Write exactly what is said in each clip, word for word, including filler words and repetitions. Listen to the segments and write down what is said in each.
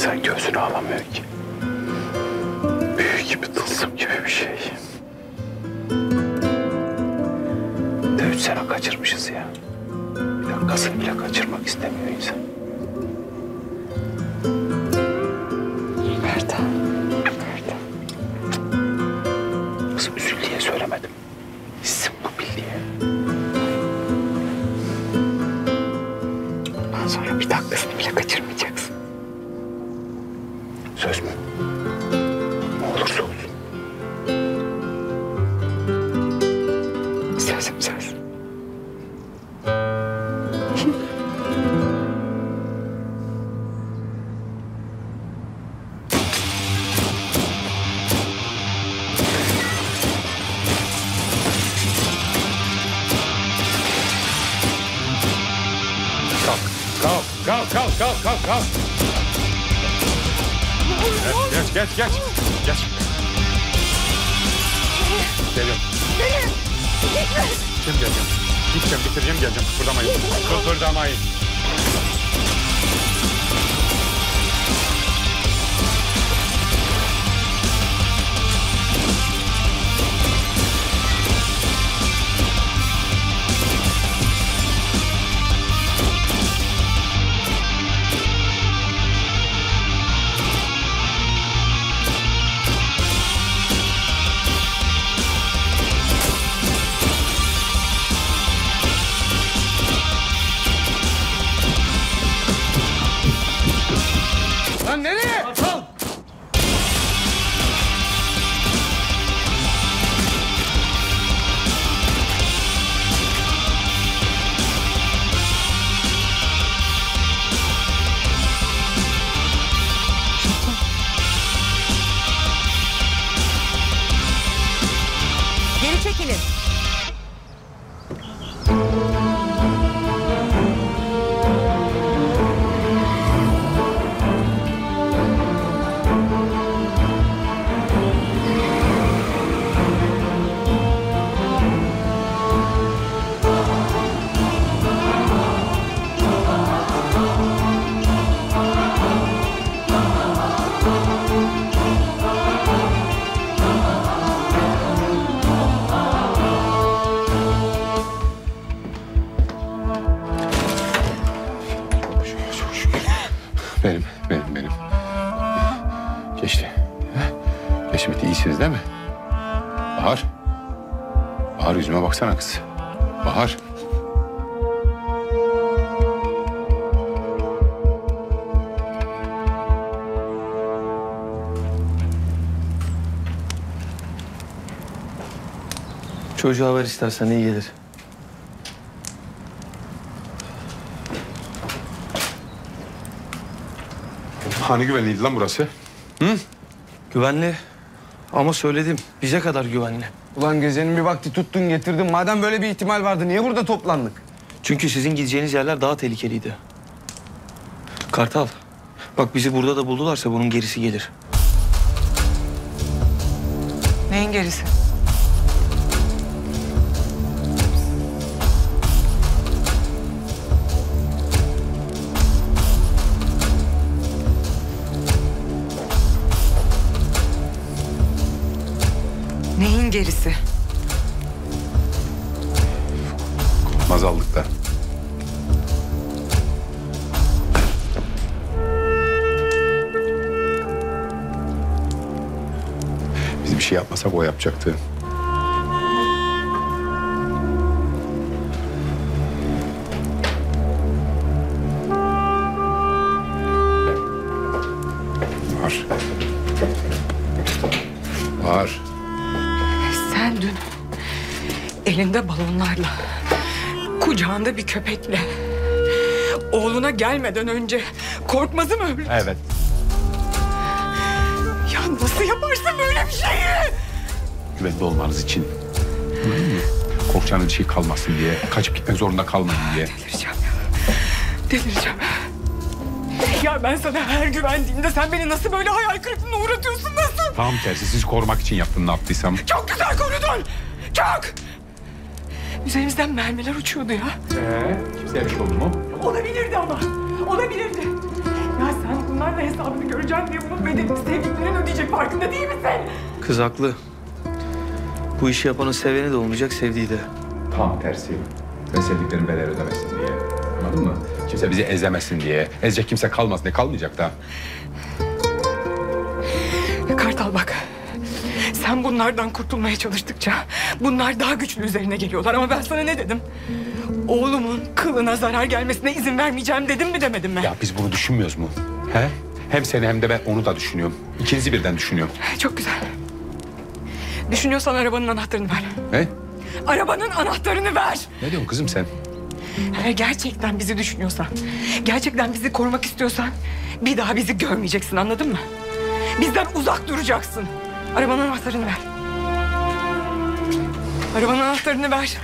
İnsan göğsünü alamıyor ki. Büyü gibi, tılsım gibi bir şey. De üç sene kaçırmışız ya. Bir dakikasını bile kaçırmak istemiyor insan. Merda. Merda. Kızım üzül diye söylemedim. Hissim bu bil diye. Bundan sonra bir dakikasını bile kaçırmayacaksın. Söz mü? Ne olursa olsun. Sözüm söz. Kalk, kalk, kalk, kalk, kalk, kalk. Geç, geç, geç, geç. Geliyorum. Geliyorum. Kim geleceğim? Gideceğim, bitireceğim, geleceğim. Kıpırdamayın. Kıpırdamayın. Çekilin. Benim, benim, benim. Geçti. Geçti bitti. İyisiniz değil mi? Bahar. Bahar yüzüme baksana kız. Bahar. Çocuğa ver istersen, iyi gelir. Hani güvenliydi lan burası? Hı? Güvenli. Ama söyledim, bize kadar güvenli. Ulan gecenin bir vakti tuttun getirdin. Madem böyle bir ihtimal vardı, niye burada toplandık? Çünkü sizin gideceğiniz yerler daha tehlikeliydi. Kartal, bak bizi burada da buldularsa bunun gerisi gelir. Neyin gerisi? Neyin gerisi? Korkmaz aldık da. Biz bir şey yapmasak o yapacaktı. Var. Var. Dün elinde balonlarla, kucağında bir köpekle, oğluna gelmeden önce Korkmaz'ı mı öldürdün? Evet. Ya nasıl yaparsın böyle bir şeyi? Güvenli olmanız için, korkacağınız bir şey kalmasın diye, kaçıp gitmek zorunda kalmayın diye. Delireceğim, delireceğim. Ya ben sana her güvendiğimde sen beni nasıl böyle hayal kırıklığına uğratıyorsun, nasıl? Tam tersi, sizi korumak için yaptım ne yaptıysam. Çok güzel korudun, çok! Üzerimizden mermiler uçuyordu ya. Ee, kimseye bir şey oldu mu? Olabilirdi ama, olabilirdi. Ya sen bunlar Sen de hesabını göreceksin diye bunun bedelini sevdiklerin ödeyecek. Farkında değil misin? Kız haklı. Bu işi yapanın seveni de olmayacak, sevdiği de. Tam tersi. Ve sevdiklerin bedel ödemesin diye. Anladın mı? Kimse bizi ezemesin diye. Ezecek kimse kalmasın diye. Kalmayacak da. Kartal bak. Sen bunlardan kurtulmaya çalıştıkça bunlar daha güçlü üzerine geliyorlar. Ama ben sana ne dedim? Oğlumun kılına zarar gelmesine izin vermeyeceğim dedim mi, demedim mi? Ya biz bunu düşünmüyoruz mu? He? Hem seni hem de ben onu da düşünüyorum. İkinizi birden düşünüyorum. Çok güzel. Düşünüyorsan arabanın anahtarını ver. Ne? Arabanın anahtarını ver. Ne diyorsun kızım sen? Eğer gerçekten bizi düşünüyorsan, gerçekten bizi korumak istiyorsan bir daha bizi görmeyeceksin, anladın mı? Bizden uzak duracaksın. Arabanın anahtarını ver. Arabanın anahtarını ver.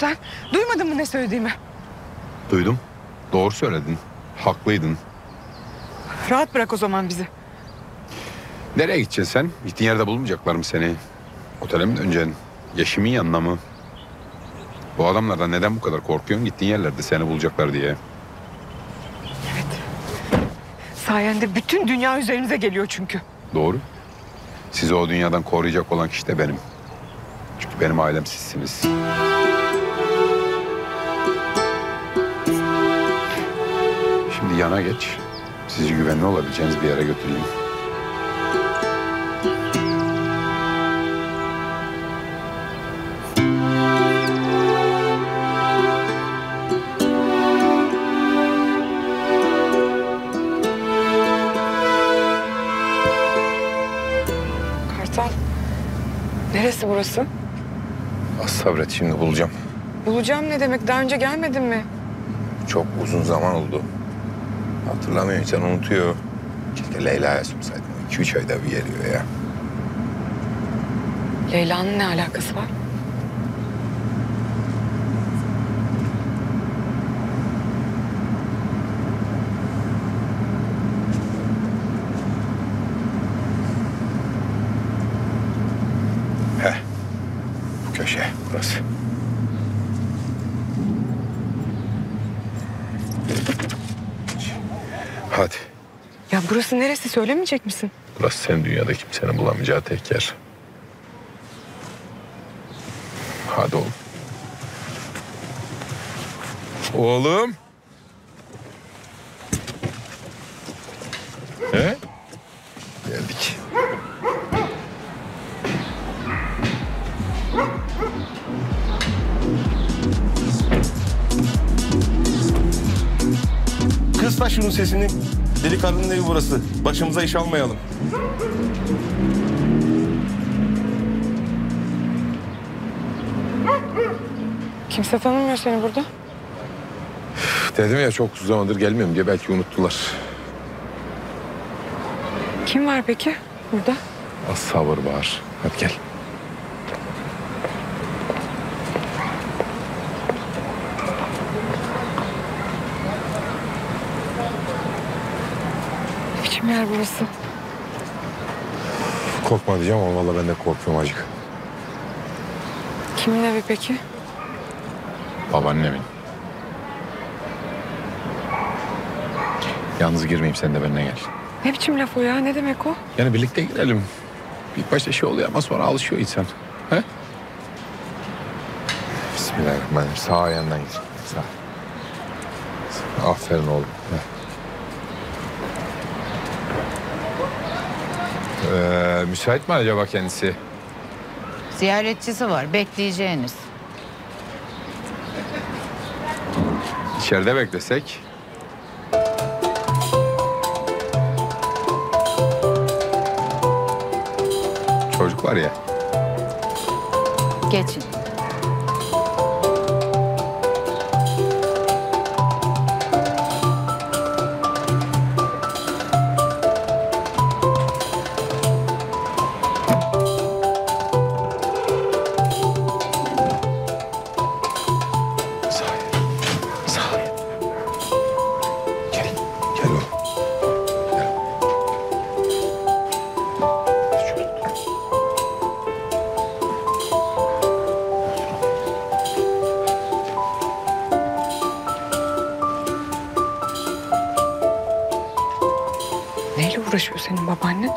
Sen duymadın mı ne söylediğimi? Duydum. Doğru söyledin. Haklıydın. Rahat bırak o zaman bizi. Nereye gideceksin sen? Gittiğin yerde bulmayacaklar mı seni? Otele mi döneceksin? Yeşim'in yanına mı? Bu adamlardan neden bu kadar korkuyorsun? Gittiğin yerlerde seni bulacaklar diye. Evet. Sayende bütün dünya üzerimize geliyor çünkü. Doğru. Sizi o dünyadan koruyacak olan kişi de benim. Çünkü benim ailem sizsiniz. Yana geç. Sizi güvenli olabileceğiniz bir yere götüreyim. Kartal, neresi burası? Az sabret, şimdi bulacağım. Bulacağım ne demek? Daha önce gelmedin mi? Çok uzun zaman oldu. Hatırlamıyor, insan unutuyor. Keşke Leyla'ya sorsaydın. İki üç ayda bir geliyor ya. Leyla'nın ne alakası var? Heh. Bu köşe, burası. Hadi. Ya burası neresi, söylemeyecek misin? Burası senin dünyada kimsenin bulamayacağı tek yer. Hadi oğlum. Oğlum. He? Geldik. Kısla şunun sesini. Delikanlının evi burası. Başımıza iş almayalım. Kimse tanımıyor seni burada. Dedim ya, çok uzun zamandır gelmiyorum diye, belki unuttular. Kim var peki burada? Az sabır var. Hadi gel. Yer burası. Korkma diyeceğim ama vallahi ben de korkuyorum acık. Kimin evi peki? Babaannemin. Yalnız girmeyeyim, sen de benimle gel. Ne biçim laf o ya? Ne demek o? Yani birlikte girelim. İlk başta şey oluyor ama sonra alışıyor insan. He? Bismillahirrahmanirrahim. Sağ ayağından git. Sağ. Aferin oğlum. Heh. Ee, müsait mi acaba kendisi? Ziyaretçisi var, bekleyeceğiniz. İçeride beklesek. Çocuk var ya. Geçin. Uğraşıyor senin babaannen.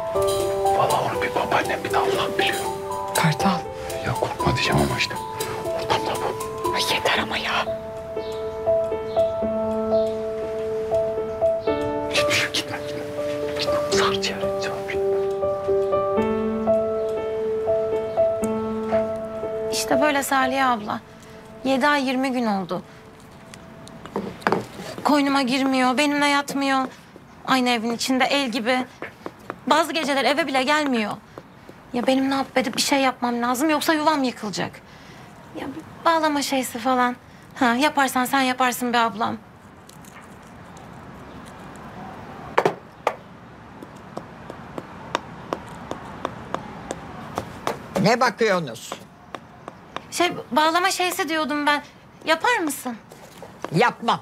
Vallahi onu bir babaannem bir de Allah biliyor. Kartal. Ya korkma diyeceğim ama işte. Ortamda bu. Ay yeter ama ya. Gitme, gitme, gitme. Gitme, sar ciğer. Cevap gitme. İşte böyle Salih abla. Yedi ay yirmi gün oldu. Koynuma girmiyor, benimle yatmıyor. Aynı evin içinde el gibi. Bazı geceler eve bile gelmiyor. Ya benim ne yapıp edip bir şey yapmam lazım yoksa yuvam yıkılacak. Ya bağlama şeysi falan. Ha, yaparsan sen yaparsın be ablam. Ne bakıyorsunuz? Şey bağlama şeysi diyordum ben. Yapar mısın? Yapmam.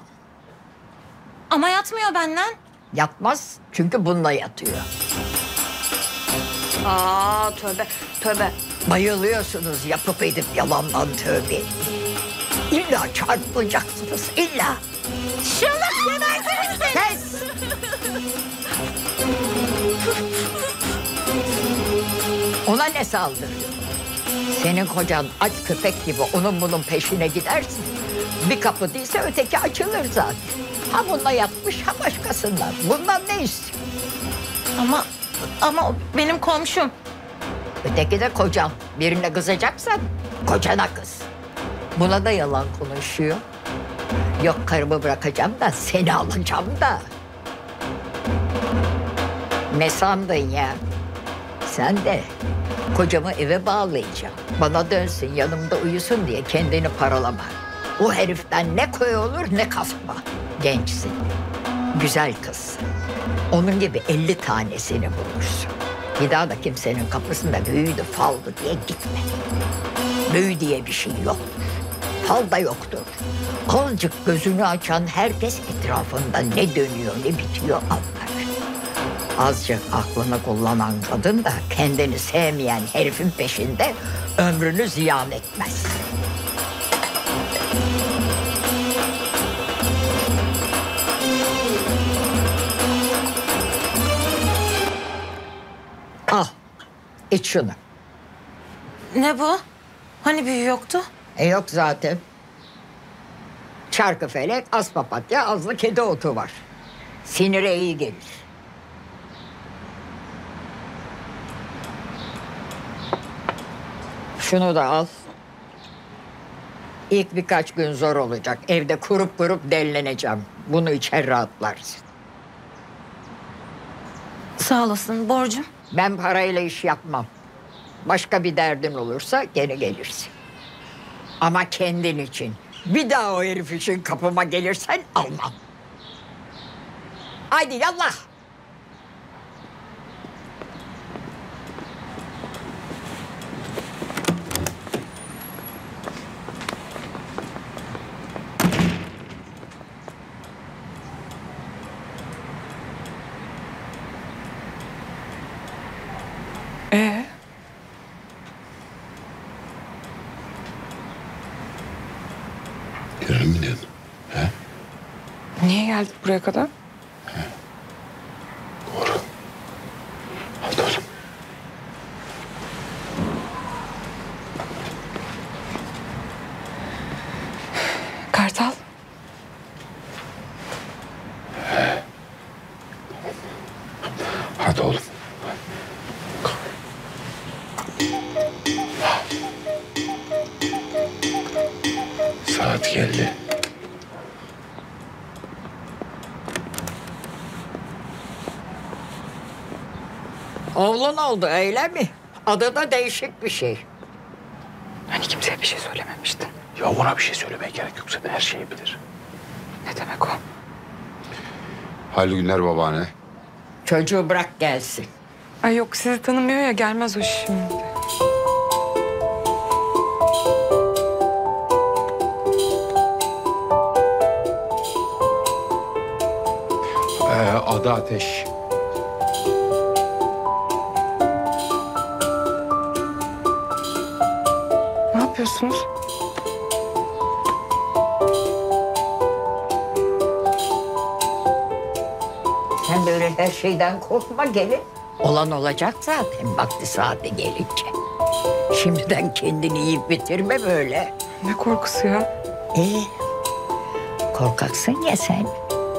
Ama yatmıyor benden. Yatmaz çünkü bununla yatıyor. Aa tövbe tövbe. Bayılıyorsunuz yapıp edip yalandan tövbe. İlla çarpılacaksınız illa. Şıllık yemersiniz beni. Kes. Ona ne saldırıyor? Senin kocan aç köpek gibi onun bunun peşine gidersin. Bir kapı değilse öteki açılır zaten. Ha bununla yatmış ha başkasından. Bundan ne istiyor? Ama ama benim komşum. Öteki de kocan. Birine kızacaksan kocana kız. Buna da yalan konuşuyor. Yok karımı bırakacağım da seni alacağım da. Ne sandın ya? Sen de kocamı eve bağlayacağım. Bana dönsün yanımda uyusun diye kendini paralama. O heriften ne koyu olur ne kasma. Gençsin, güzel kızsın. Onun gibi elli tanesini bulursun. Bir daha da kimsenin kapısında büyüdü, faldı diye gitme. Büyü diye bir şey yoktur. Fal da yoktur. Azıcık gözünü açan herkes etrafında ne dönüyor, ne bitiyor anlar. Azıcık aklını kullanan kadın da kendini sevmeyen herifin peşinde ömrünü ziyan etmez. Al, iç şunu. Ne bu? Hani büyü yoktu? E yok zaten. Çarkıfelek, az papatya, azlı kedi otu var. Sinire iyi gelir. Şunu da al. İlk birkaç gün zor olacak. Evde kurup kurup delleneceğim. Bunu içer rahatlarsın. Sağ olasın borcum. Ben parayla iş yapmam. Başka bir derdin olursa gene gelirsin. Ama kendin için. Bir daha o herif için kapıma gelirsen almam. Haydi yallah. Ee? Girer miydin? He? Niye geldik buraya kadar? He. Doğru. Hadi oğlum. Kartal. He. Hadi oğlum. Saat geldi. Oğlun oldu öyle mi? Adı da değişik bir şey. Hani kimseye bir şey söylememiştin. Ya ona bir şey söylemeye gerek yok. Zaten her şeyi bilir. Ne demek o? Hayırlı günler babaanne. Çocuğu bırak gelsin. Ay yok, sizi tanımıyor ya, gelmez o şimdi. Ee, adı Ateş. Ne yapıyorsunuz? Sen böyle her şeyden korkma gelin. Olan olacak zaten, vakti saati gelince. Şimdiden kendini yiyip bitirme böyle. Ne korkusu ya? Ee, korkaksın ya sen.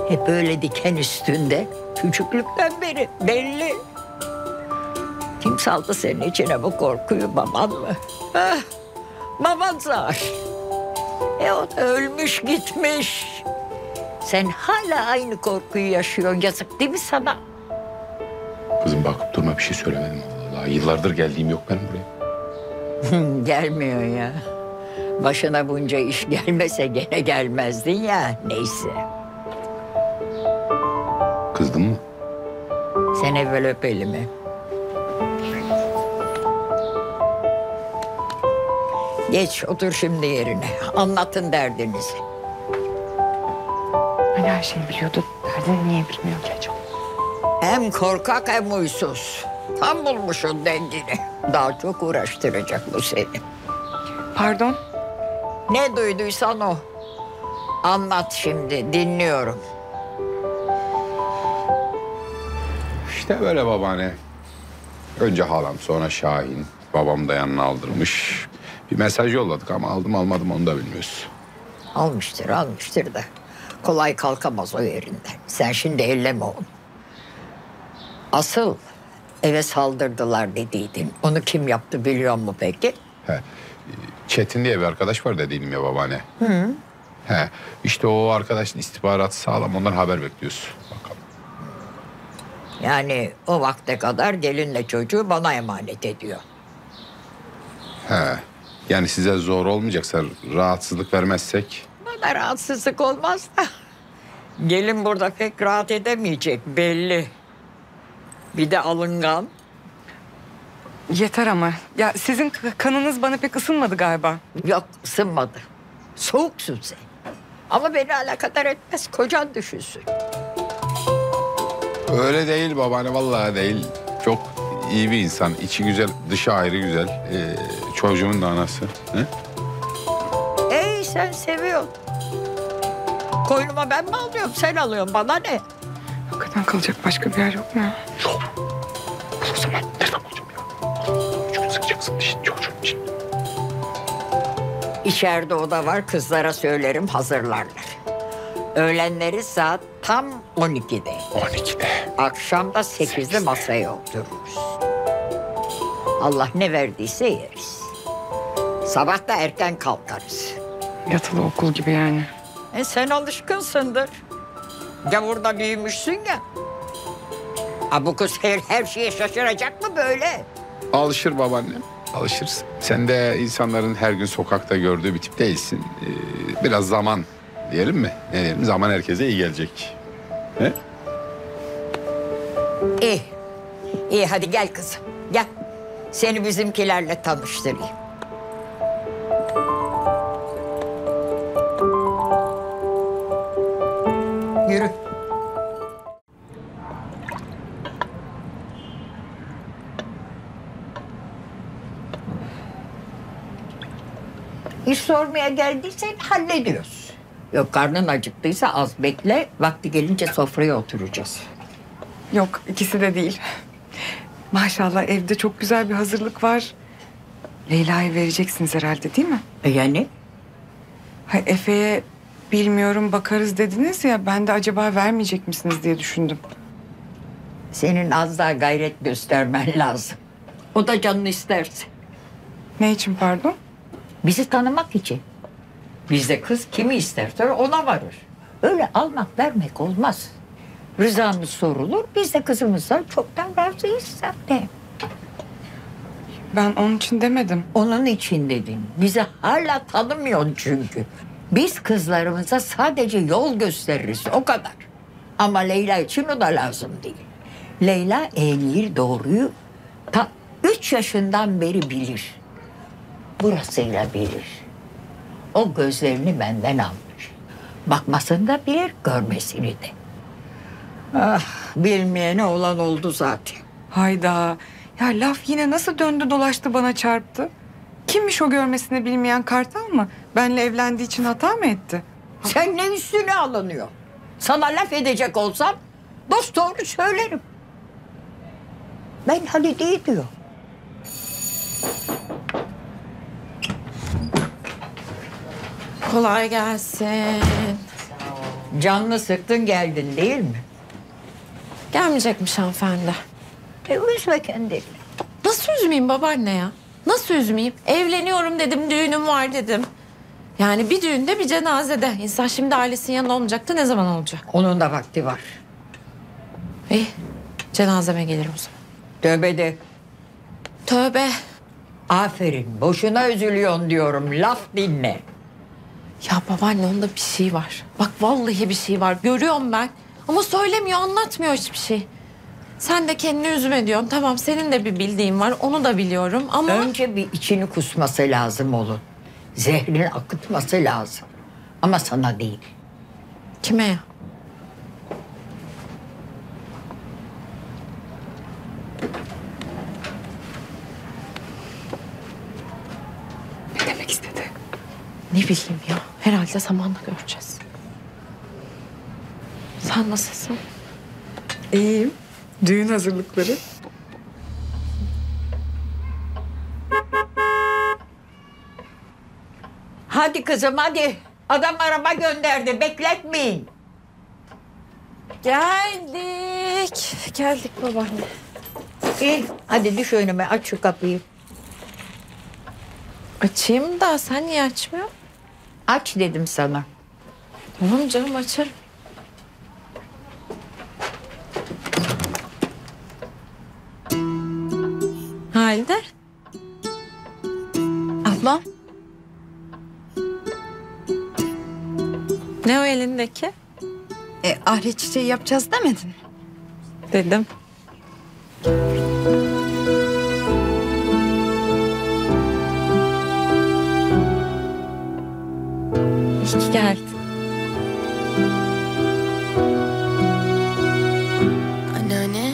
Hep böyle diken üstünde. Küçüklükten beri belli. Kim saldı senin içine bu korkuyu, baban mı? Ah, baban zar. E o da ölmüş gitmiş. Sen hala aynı korkuyu yaşıyorsun. Yazık değil mi sana? Kızım bakıp durma, bir şey söylemedim. Allah Allah. Yıllardır geldiğim yok benim buraya. Gelmiyor ya. Başına bunca iş gelmese gene gelmezdin ya. Neyse. Kızdın mı? Sen evvel öp elimi. Geç otur şimdi yerine. Anlatın derdinizi. Hani her şeyi biliyordu. Derdini niye bilmiyor ki acaba? Hem korkak hem huysuz. Tam bulmuşsun dengini. Daha çok uğraştıracak bu seni. Pardon? Ne duyduysan o. Anlat şimdi, dinliyorum. İşte böyle babaanne. Önce halam, sonra Şahin. Babam da yanına aldırmış. Bir mesaj yolladık ama aldım almadım onu da bilmiyoruz. Almıştır, almıştır da. Kolay kalkamaz o yerinden. Sen şimdi elleme onu. Asıl eve saldırdılar dediydin. Onu kim yaptı biliyor mu peki? He, Çetin diye bir arkadaş var dediğim ya babaanne. Hı. He, işte o arkadaşın istihbaratı sağlam. Ondan haber bekliyoruz. Bakalım. Yani o vakte kadar gelinle çocuğu bana emanet ediyor. He, yani size zor olmayacaksa, rahatsızlık vermezsek? Bana rahatsızlık olmaz da. Gelin burada pek rahat edemeyecek belli. Bir de alıngan. Yeter ama. Ya sizin kanınız bana pek ısınmadı galiba. Yok, ısınmadı. Soğuksun sen. Ama beni alakadar etmez. Kocan düşünsün. Öyle değil babaanne, vallahi değil. Çok iyi bir insan. İçi güzel, dışı ayrı güzel. Ee, çocuğumun da anası. He? Ey sen seviyorsun. Koynuma ben mi alıyorum, sen alıyorsun. Bana ne? Hakikaten kalacak başka bir yer yok mu? Yok. O zaman nereden bulacağım ya? Çocuğu sıkacaksın dişini, çocuğun için. İçeride oda var, kızlara söylerim hazırlarlar. Öğlenleri saat tam on ikide. on ikide. Akşam da sekizde masaya otururuz. Allah ne verdiyse yeriz. Sabah da erken kalkarız. Yatılı okul gibi yani. E sen alışkınsındır. Gavurda büyümüşsün ya. Ha bu kız her, her şeye şaşıracak mı böyle? Alışır babaannem, alışırsın. Sen de insanların her gün sokakta gördüğü bir tip değilsin. Ee, biraz zaman diyelim mi? Ne diyelim? Zaman herkese iyi gelecek. He? İyi, iyi hadi gel kızım, gel. Seni bizimkilerle tanıştırayım. Yürü. İş sormaya geldiysen hallediyoruz. Yok, karnın acıktıysa az bekle. Vakti gelince sofraya oturacağız. Yok, ikisi de değil. Maşallah evde çok güzel bir hazırlık var. Leyla'yı vereceksiniz herhalde değil mi? E yani? Ha, Efe'ye... Bilmiyorum bakarız dediniz ya, ben de acaba vermeyecek misiniz diye düşündüm. Senin az daha gayret göstermen lazım. O da canını isterse. Ne için pardon? Bizi tanımak için. Bizde kız kimi isterse ona varır. Öyle almak vermek olmaz. rızamız sorulur. Biz de kızımızdan çoktan razıyız zaten. Ben onun için demedim. Onun için dedim. Bizi hala tanımıyorsun çünkü. Biz kızlarımıza sadece yol gösteririz, o kadar. Ama Leyla için o da lazım değil. Leyla eğil doğruyu ta üç yaşından beri bilir. Burasıyla bilir. O gözlerini benden almış. Bakmasını da bilir, görmesini de. Ah, bilmeyene olan oldu zaten. Hayda. Ya laf yine nasıl döndü dolaştı bana çarptı. Kimmiş o görmesini bilmeyen kartal mı? Benle evlendiği için hata mı etti? Sen ne üstüne alınıyor? Sana laf edecek olsam dost doğru söylerim. Ben Halide'yi diyor. Kolay gelsin. Canını sıktın geldin değil mi? Gelmeyecekmiş hanımefendi. E, üzme kendini. Nasıl üzmeyeyim babaanne ya? Nasıl üzmeyeyim? Evleniyorum dedim, düğünüm var dedim. Yani bir düğünde bir cenazede. İnsan şimdi ailesinin yanında olmayacaktı, ne zaman olacak? Onun da vakti var. İyi, cenazeme gelirim o zaman. Tövbe de. Tövbe. Aferin, boşuna üzülüyorsun diyorum, laf dinle. Ya babaanne onda bir şey var. Bak vallahi bir şey var, görüyorum ben. Ama söylemiyor, anlatmıyor hiçbir şey. Sen de kendini üzme diyorsun. Tamam, senin de bir bildiğin var, onu da biliyorum ama... Önce bir içini kusması lazım oğlum. Zehrini akıtması lazım. Ama sana değil. Kime ya? Ne demek istedi? Ne bileyim ya. Herhalde zamanla göreceğiz. Sen nasılsın? İyiyim. Düğün hazırlıkları. Hadi kızım hadi. Adam araba gönderdi. Bekletmeyin. Geldik. Geldik babaanne. İyi. Hadi düş önüme. Aç şu kapıyı. Açayım da sen niye açmıyorsun? Aç dedim sana. Tamam canım açarım. Halide. Ablam. Ne o elindeki? E, ahri çiçeği yapacağız demedin. Dedim. İyi ki geldin. Anneanne.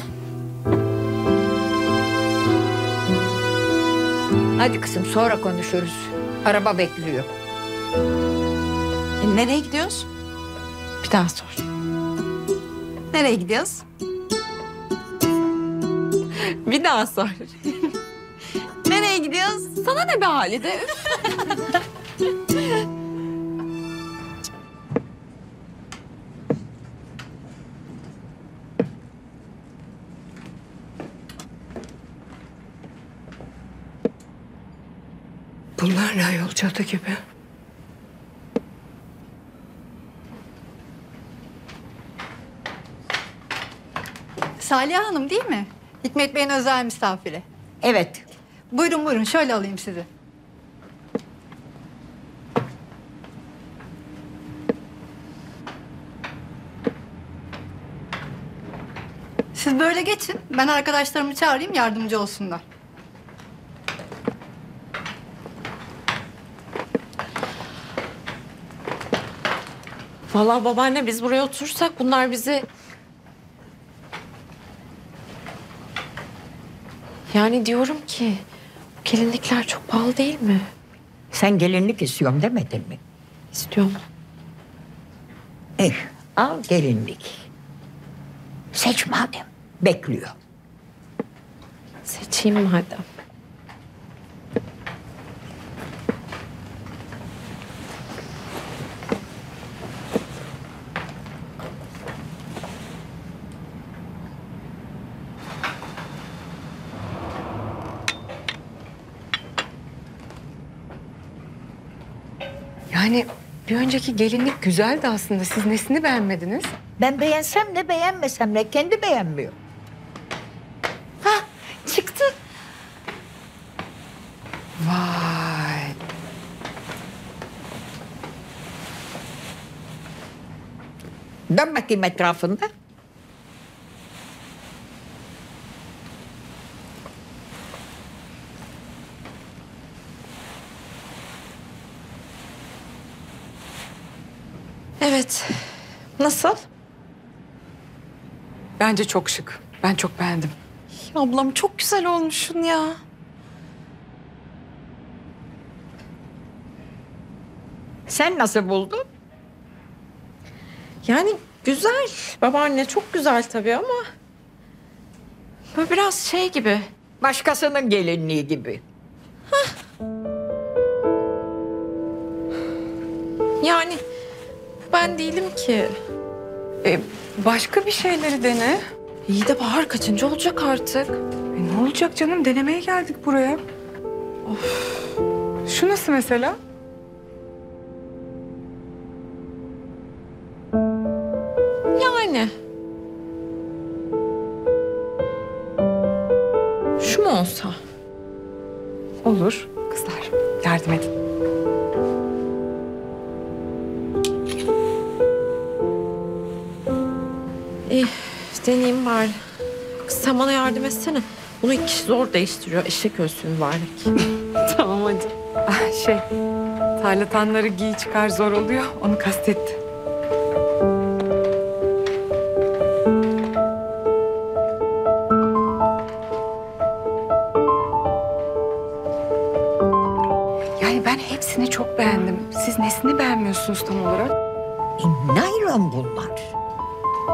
Hadi kızım sonra konuşuruz. Araba bekliyor. E, nereye gidiyoruz? Bir daha sor. Nereye gidiyoruz? Bir daha sor. Nereye gidiyoruz? Sana ne be Halide? Bunlar ne ayol cadı gibi? Salih Hanım değil mi? Hikmet Bey'in özel misafiri. Evet. Buyurun buyurun şöyle alayım sizi. Siz böyle geçin. Ben arkadaşlarımı çağırayım yardımcı olsunlar. Vallahi babaanne biz buraya otursak bunlar bizi... Yani diyorum ki bu gelinlikler çok pahalı değil mi? Sen gelinlik istiyorum demedin mi? İstiyorum. Eh al gelinlik. Seç madem. Bekliyor. Seçeyim madem. Yani bir önceki gelinlik güzeldi aslında. Siz nesini beğenmediniz? Ben beğensem de beğenmesem de kendi beğenmiyor. Hah, çıktı. Vay. Dön bakayım etrafında. Evet. Nasıl? Bence çok şık. Ben çok beğendim. Ya ablam çok güzel olmuşsun ya. Sen nasıl buldun? Yani güzel. Babaanne çok güzel tabii ama... ...böyle biraz şey gibi. Başkasının gelinliği gibi. Hah. Yani... Ben değilim ki. Ee, başka bir şeyleri dene. İyi de Bahar kaçıncı olacak artık? E, ne olacak canım? Denemeye geldik buraya. Of. Şu nasıl mesela? Yani. Şu mu olsa? Olur. Kızlar yardım edin. İyi, deneyeyim bari. Kız sen bana yardım etsene. Bunu iki kişi zor değiştiriyor. Eşek ölsün bari. Tamam hadi. Şey, tarlatanları giy çıkar zor oluyor. Onu kastetti. Yani ben hepsini çok beğendim. Siz nesini beğenmiyorsunuz tam olarak? E, nayron bunlar.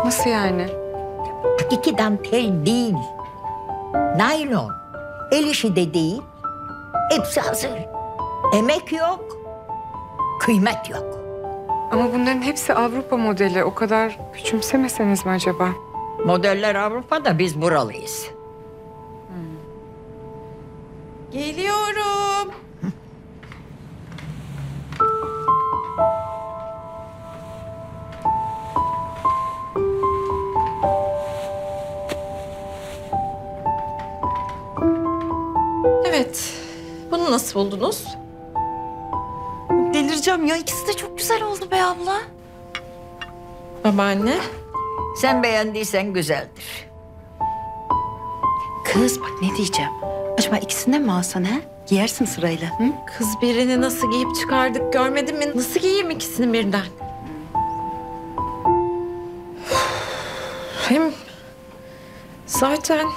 Nasıl yani? Hakiki dantel değil. Naylon. El işi de değil. Hepsi hazır. Emek yok. Kıymet yok. Ama bunların hepsi Avrupa modeli. O kadar küçümsemeseniz mi acaba? Modeller Avrupa'da, biz buralıyız. Hmm. Geliyorum. Evet. Bunu nasıl buldunuz? Delireceğim ya. İkisi de çok güzel oldu be abla. Babaanne. Sen beğendiysen güzeldir. Kız bak ne diyeceğim. Acaba ikisinden mi alsan ha? Giyersin sırayla. Hı? Kız birini nasıl giyip çıkardık görmedin mi? Nasıl giyeyim ikisini birden? Hem zaten...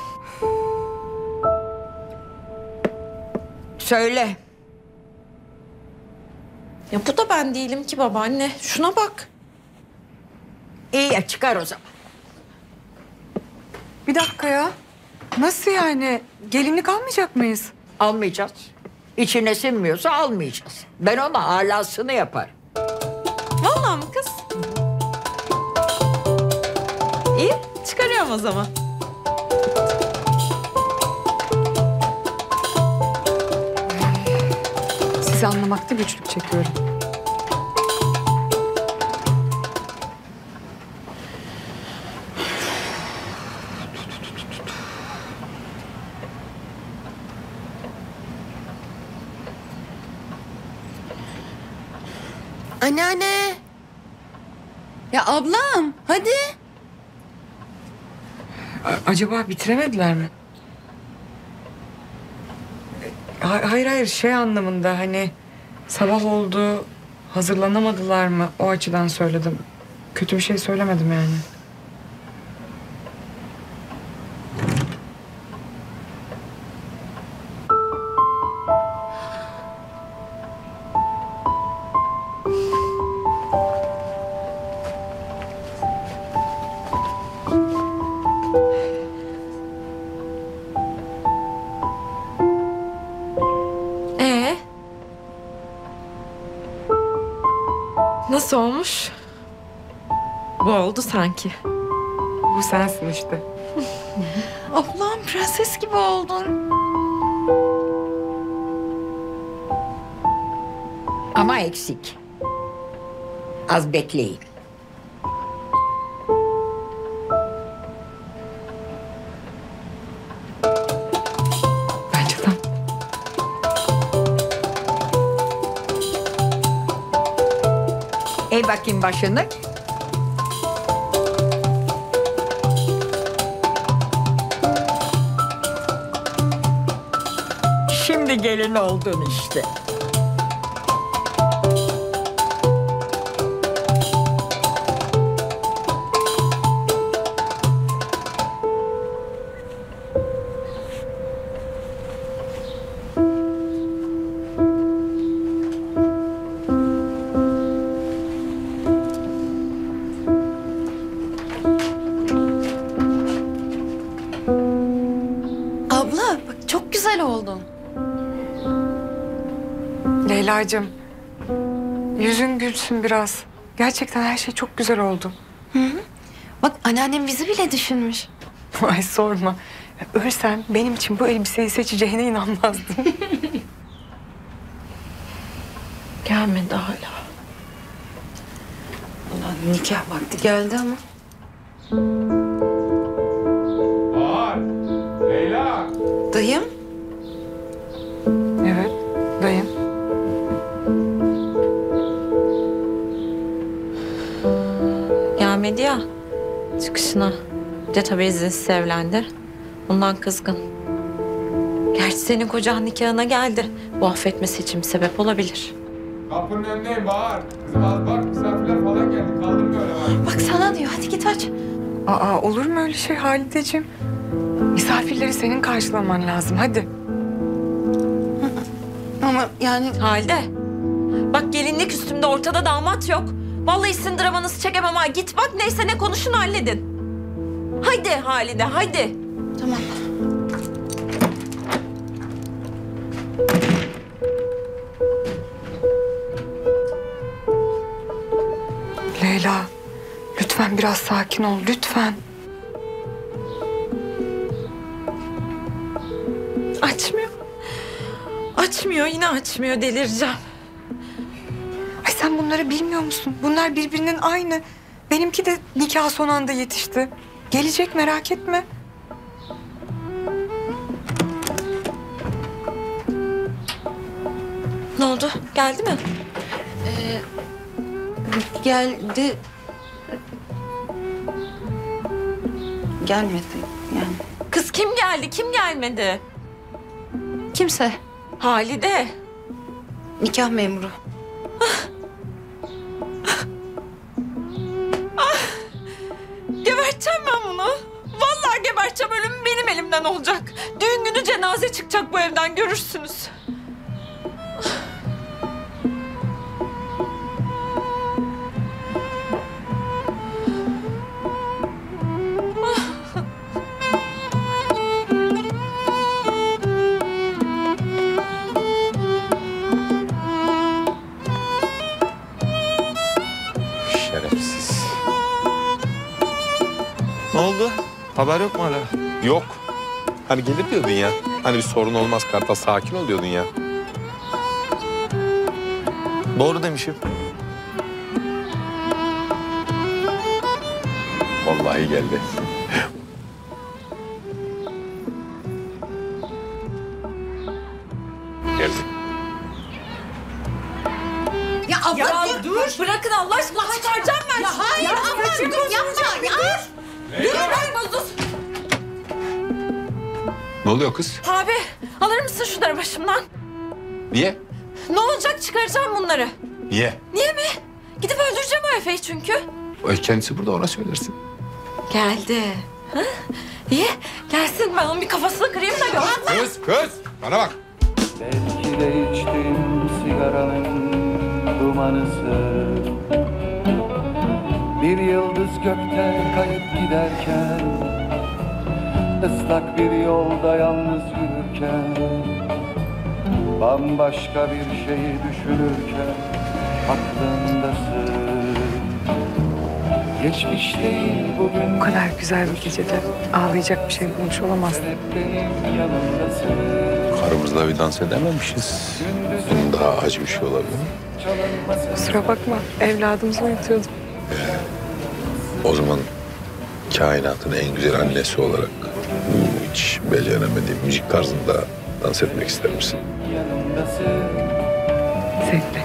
Söyle. Ya bu da ben değilim ki babaanne. Şuna bak. İyi ya, çıkar o zaman. Bir dakika ya. Nasıl yani? Gelinlik almayacak mıyız? Almayacağız. İçine sinmiyorsa almayacağız. Ben ona alasını yaparım. Vallahi mı kız? İyi, çıkarıyorum o zaman. Sizi anlamakta güçlük çekiyorum. Anneanne. Ya ablam hadi. A- acaba bitiremediler mi? Hayır hayır şey anlamında hani sabah oldu hazırlanamadılar mı, o açıdan söyledim. Kötü bir şey söylemedim yani. Nasıl olmuş? Bu oldu sanki. Bu sensin işte. Ablam prenses gibi oldun. Ama eksik. Az bekleyin. Eğ bakayım başını. Şimdi gelin oldun işte. Abla bak çok güzel oldun. Leyla'cığım, yüzün gülsün biraz. Gerçekten her şey çok güzel oldu. Hı hı. Bak anneannem bizi bile düşünmüş. Ay sorma. Ölsem benim için bu elbiseyi seçeceğine inanmazdım. Gelmedi hala. Ulan nikah vakti geldi ama. Bahar, Leyla. Dayım. Evet, dayım. Gelmedi ya çıkışına. De tabii izinsiz evlendi. Bundan kızgın. Gerçi senin kocan nikahına geldi. Bu affetmesi için bir sebep olabilir. Kapının önündeyim Bahar. Kızım az bak misafirler falan geldi. Kaldım böyle bak. Bak sana diyor hadi git aç. Aa olur mu öyle şey Halideciğim? Misafirleri senin karşılaman lazım hadi. Ama yani Halide. Bak gelinlik üstümde ortada damat yok. Vallahi sindirmanızı çekemem ha. Git bak neyse ne konuşun halledin. Haydi Halide haydi. Tamam. Leyla lütfen biraz sakin ol lütfen. Açmıyor. Açmıyor yine açmıyor delireceğim. Ay sen bunları bilmiyor musun? Bunlar birbirinin aynı. Benimki de nikah son anda yetişti. Gelecek merak etme. Ne oldu? Geldi mi? Ee, geldi. Gelmedi yani. Kız kim geldi? Kim gelmedi? Kimse. Halide. Nikah memuru. Geberteceğim ben bunu. Vallahi geberteceğim, ölüm benim elimden olacak. Düğün günü cenaze çıkacak bu evden, görürsünüz. Ne oldu? Haber yok mu hala? Yok. Hani gelir diyordun ya. Hani bir sorun olmaz Kartal, sakin ol diyordun ya. Doğru demişim. Vallahi geldi. Geldi. Ya abla ya, dur. dur. Bırakın Allah aşkına, çıkaracağım ben. Ya hayır abla dur yapma ya. Ne oluyor kız? Abi alır mısın şunları başımdan? Niye? Ne olacak çıkaracağım bunları. Niye? Niye mi? Gidip öldüreceğim o Efe'yi çünkü. O kendisi burada, ona söylersin. Geldi. Ha? İyi gelsin, ben onun bir kafasını kırayım da gör. Kız kız bana bak. Belki de içtim sigaranın dumanısı. Bir yıldız gökten kayıp giderken, ıslak bir yolda yalnız yürürken, bambaşka bir şeyi düşünürken aklındasın. Geçmiş değil bugün. Bu kadar güzel bir gecede ağlayacak bir şey bulmuş olamazsın. Karımızla bir dans edememişiz. Bunun daha acı bir şey olabilir mi? Kusura bakma, evladımızı unutuyordum. O zaman kainatın en güzel annesi olarak hiç beceremediğim müzik tarzında dans etmek ister misin? Zevkle.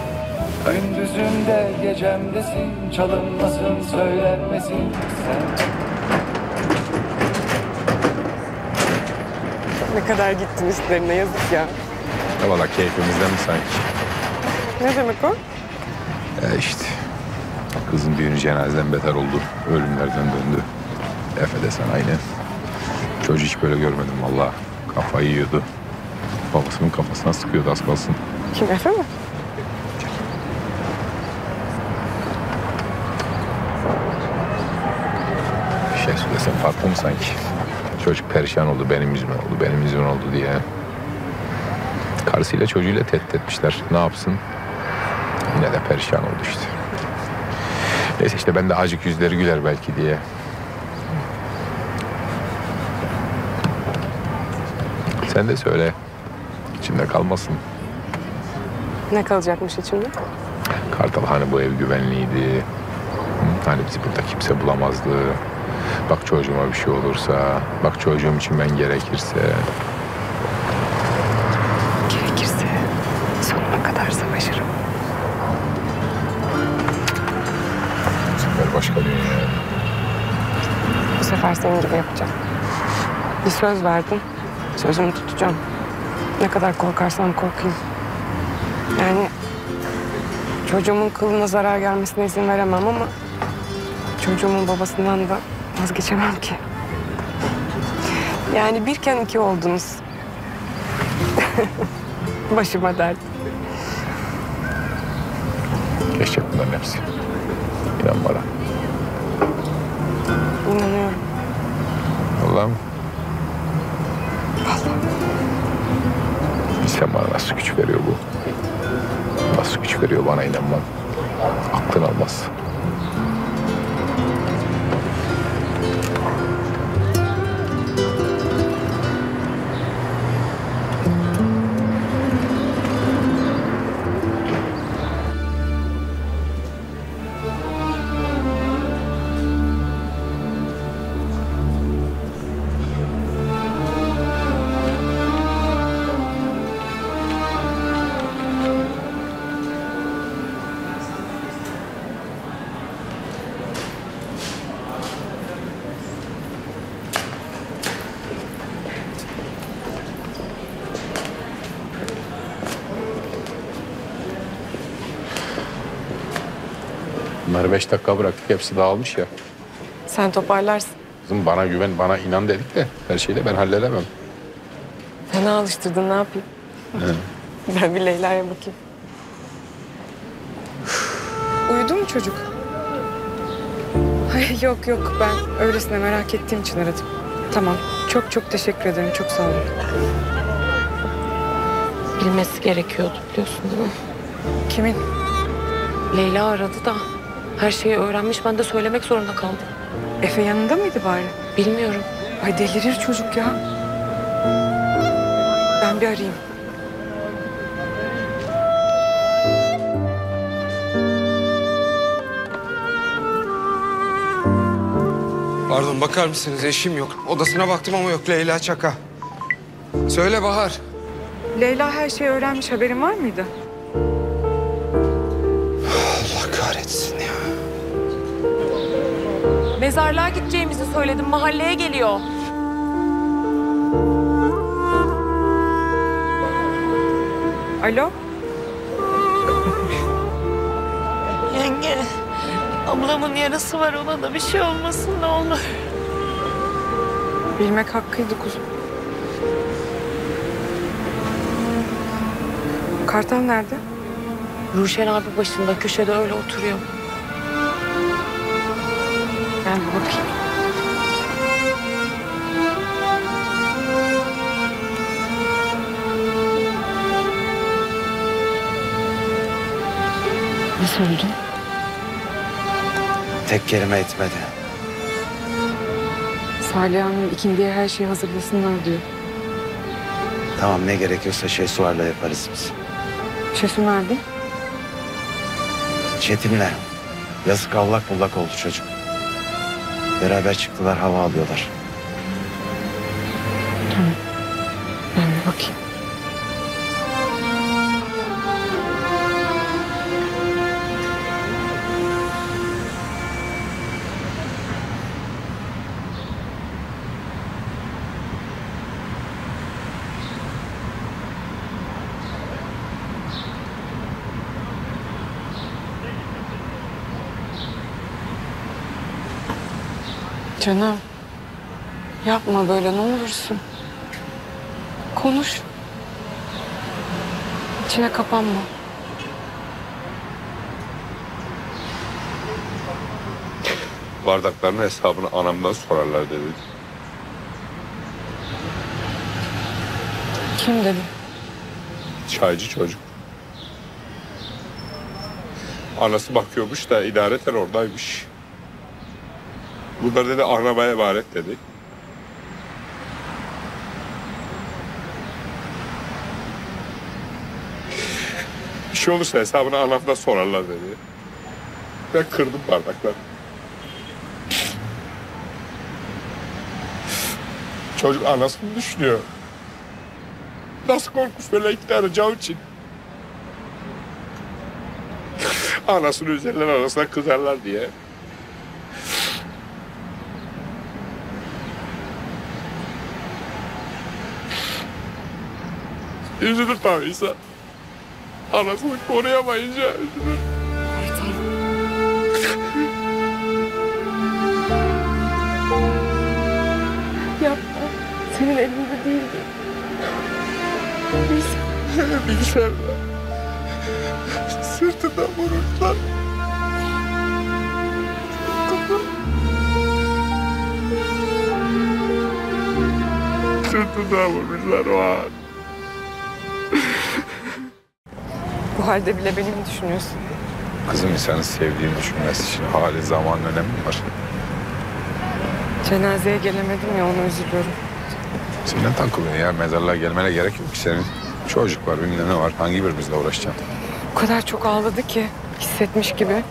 Gündüzümde gecemdesin, çalınmasın söylenmesin sen. Ne kadar gittin üstlerine, yazık ya. Ya valla keyfimizden mi sanki? Ne demek o? Ya işte kızın düğünü cenazeden beter oldu, ölümlerden döndü. Efe desen aynı. Çocuğu hiç böyle görmedim valla. Kafayı yiyordu. Babasının kafasına sıkıyordu az kalsın. Kim, Efe mi? Bir şey söylesen farklı mı sanki? Çocuk perişan oldu, benim yüzümden oldu, benim yüzümden oldu diye. Karısıyla çocuğuyla tehdit etmişler. Ne yapsın? Yine de perişan oldu işte. Neyse işte ben de acık yüzleri güler belki diye. Sen de söyle. İçimde kalmasın. Ne kalacakmış içimde? Kartal, hani bu ev güvenliydi. Hani bizi burada kimse bulamazdı. Bak çocuğuma bir şey olursa, bak çocuğum için ben gerekirse. Gerekirse sonuna kadar savaşırım. Bu sefer başka dünya. Bu sefer senin gibi yapacağım. Bir söz verdin, sözümü tutacağım. Ne kadar korkarsam korkayım. Yani çocuğumun kılına zarar gelmesine izin veremem ama çocuğumun babasından da vazgeçemem ki. Yani birken iki oldunuz. Başıma dert. Geçecek bunların hepsi. İnan bana. İnanıyorum. Vallahi mi? Vallahi. İnsan bana nasıl güç veriyor bu? Nasıl güç veriyor bana inanman? Aklın almaz. Bunları beş dakika bıraktık, hepsi dağılmış ya. Sen toparlarsın. Kızım bana güven, bana inan dedik de her şeyle ben halledemem. Fena alıştırdın, ne yapayım? He. Ben bir Leyla'ya bakayım. Uyudu mu çocuk? Hayır, yok yok, ben öylesine merak ettiğim için aradım. Tamam, çok çok teşekkür ederim, çok sağ olun. Bilmesi gerekiyordu, biliyorsun değil mi? Kimin? Leyla aradı da. Her şeyi öğrenmiş, ben de söylemek zorunda kaldım. Efe yanında mıydı bari? Bilmiyorum. Ay delirir çocuk ya. Ben bir arayayım. Pardon, bakar mısınız? Eşim yok. Odasına baktım ama yok. Leyla Çaka. Söyle Bahar. Leyla her şeyi öğrenmiş, haberin var mıydı? Mezarlığa gideceğimizi söyledim. Mahalleye geliyor. Alo? Yenge, ablamın yarası var. Ona da bir şey olmasın ne olur. Bilmek hakkıydı kuzum. Kartal nerede? Ruşen abi başında, köşede öyle oturuyor. Ben bir bakayım. Ne söyledin? Tek kelime etmedi. Salih Hanım ikindiye her şeyi hazırlasınlar diyor. Tamam, ne gerekiyorsa Şesuar'la yaparız biz. Şesu nerede? Çetin'le. Yazık, allak bullak oldu çocuk. Beraber çıktılar, hava alıyorlar. Tamam. Ben bir bakayım. Canım, yapma böyle ne olursun. Konuş. İçine kapanma. Bardakların hesabını anamdan sorarlar dedi. Kim dedi? Çaycı çocuk. Anası bakıyormuş da idareten oradaymış. Bunlar dedi anlamaya ibaret dedi. Bir şey olursa hesabını anamdan sorarlar dedi. Ben kırdım bardakları. Çocuk anasını düşünüyor. Nasıl korkmuş böyle iki tane cam için. Anasını üzerler, anasına kızarlar diye. Üzülür tabii insan. Anasını koruyamayınca üzülür. Yapma. Senin elinde değildi. Bilgisayar. Bilgisayarla. Sırtından vururlar. Kafam. Sırtından vururlar o an. Bu halde bile beni mi düşünüyorsun? Kızım, insanı sevdiğini düşünmesi için hali, zamanın önemi var. Cenazeye gelemedim ya, ona üzülüyorum. Seninle takılıyor ya, mezarlığa gelmene gerek yok ki senin. Çocuk var, bilmem ne var. Hangi birimizle uğraşacaksın? O kadar çok ağladı ki, hissetmiş gibi.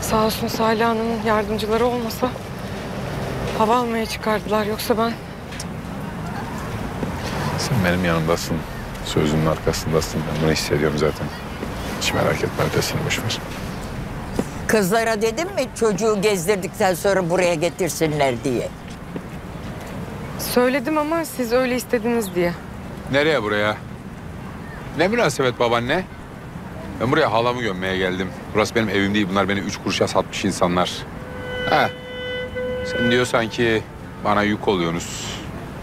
Sağ olsun Salih Hanım'ın yardımcıları olmasa hava almaya çıkardılar. Yoksa ben... Sen benim yanımdasın. Sözünün arkasındasın. Ben bunu hissediyorum zaten. Hiç merak etme, ötesini boş ver. Kızlara dedim mi çocuğu gezdirdikten sonra buraya getirsinler diye? Söyledim ama siz öyle istediniz diye. Nereye buraya? Ne münasebet babaanne? Ben buraya halamı gömmeye geldim. Burası benim evim değil. Bunlar beni üç kuruşa satmış insanlar. He. Sen diyorsan ki bana yük oluyorsunuz.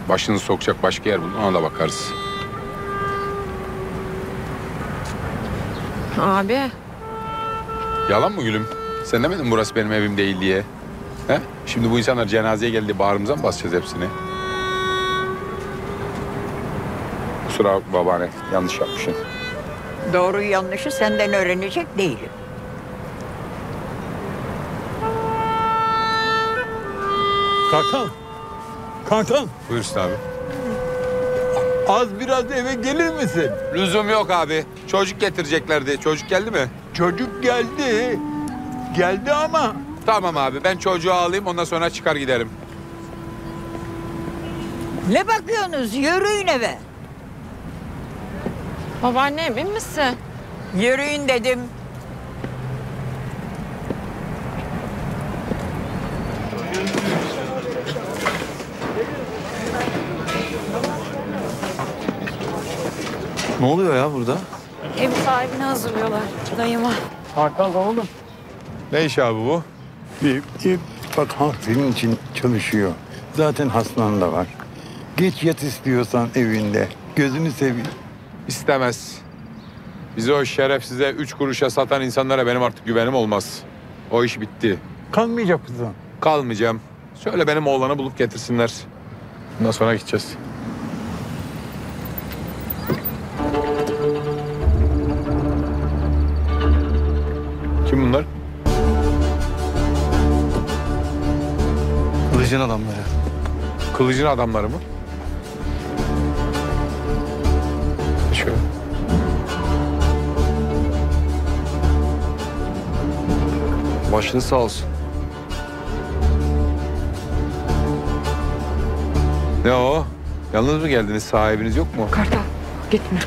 Başını sokacak başka yer bulun. Ona da bakarız. Abi. Yalan mı gülüm? Sen demedin burası benim evim değil diye. He? Şimdi bu insanlar cenazeye geldi. Bağrımıza mı basacağız hepsini? Kusura bakma babaanne. Yanlış yapmışsın. Doğruyu yanlışı senden öğrenecek değilim. Kartal. Kartal. Buyursun abi. Az biraz eve gelir misin? Lüzum yok abi. Çocuk getireceklerdi. Çocuk geldi mi? Çocuk geldi. Geldi ama. Tamam abi, ben çocuğu alayım, ondan sonra çıkar giderim. Ne bakıyorsunuz? Yürüyün eve. Babaanne, emin misin? Yürüyün dedim. Ne oluyor ya burada? Ev sahibini hazırlıyorlar dayıma. Hakan, ne oldu? Ne iş abi bu? Bir, bir bak halk senin için çalışıyor. Zaten hastan da var. Geç yat istiyorsan evinde. Gözünü seveyim. İstemez. Bizi o şerefsize, üç kuruşa satan insanlara benim artık güvenim olmaz. O iş bitti. Kalmayacak mısın? Kalmayacağım. Söyle benim oğlanı bulup getirsinler. Bundan sonra gideceğiz. Kim bunlar? Kılıcın adamları. Kılıcın adamları mı? Şöyle. Başını sağ olsun. Ne o? Yalnız mı geldiniz? Sahibiniz yok mu? Kartal, gitme.